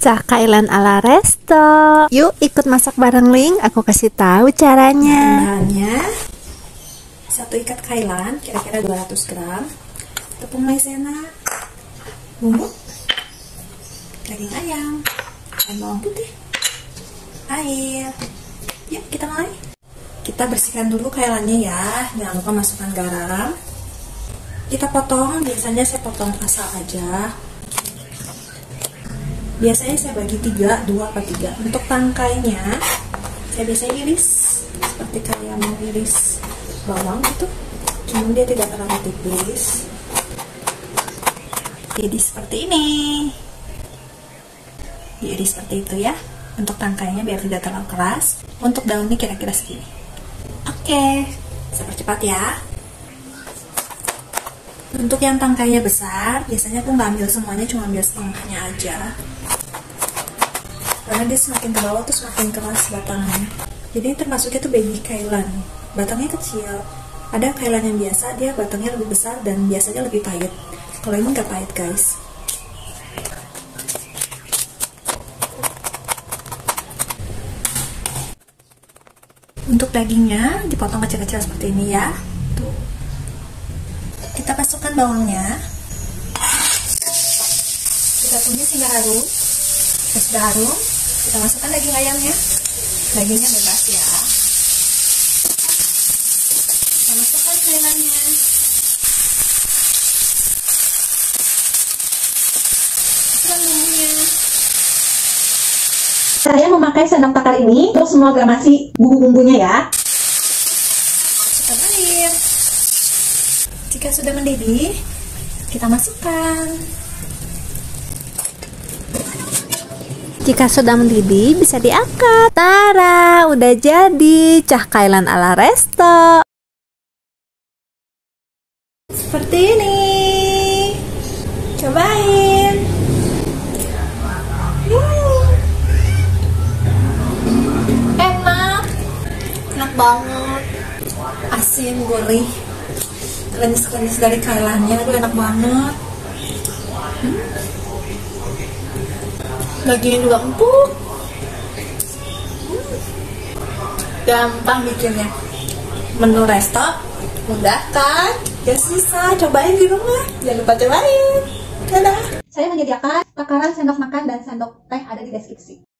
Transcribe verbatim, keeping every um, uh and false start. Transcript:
Cah Kailan ala resto. Yuk ikut masak bareng Ling, aku kasih tahu caranya. Bahannya satu ikat Kailan, kira-kira dua ratus gram, tepung maizena, bumbu, daging ayam, dan bawang putih, air. Yuk kita mulai. Kita bersihkan dulu kailannya ya, jangan lupa masukkan garam. Kita potong, biasanya saya potong asal aja. Biasanya saya bagi tiga, dua atau tiga. Untuk tangkainya, saya biasanya iris seperti kalian mau iris bawang gitu. Cuman dia tidak terlalu tipis. Jadi seperti ini. Diiris seperti itu ya. Untuk tangkainya biar tidak terlalu keras. Untuk daunnya kira-kira segini. Oke, saya percepat ya. Untuk yang tangkainya besar, biasanya aku nggak ambil semuanya, cuma ambil setengahnya aja. Karena dia semakin ke bawah tuh semakin keras batangnya. Jadi termasuknya tuh baby kailan. Batangnya kecil. Ada kailan yang biasa, dia batangnya lebih besar dan biasanya lebih pahit. Kalau ini nggak pahit guys. Untuk dagingnya dipotong kecil-kecil seperti ini ya. Kita masukkan bawangnya, kita tumis hingga harum. Kalau sudah harum, kita masukkan daging ayamnya. Dagingnya bebas ya. Kita masukkan kailannya. Masukkan bumbunya. Saya memakai sendok takar ini untuk semua gramasi bumbu-bumbunya ya. Masukkan air. Jika sudah mendidih, kita masukkan. Jika sudah mendidih, bisa diangkat. Tara, udah jadi cah kailan ala resto. Seperti ini. Cobain. Wow. Enak. Enak banget. Asin, gurih. Krenis-krenis dari kailannya itu enak banget. hmm. Dagingnya juga empuk. hmm. Gampang bikinnya. Menu resto mudah kan? Ya susah, cobain di rumah. Jangan lupa cobain. Dadah. Saya menyediakan takaran sendok makan dan sendok teh ada di deskripsi.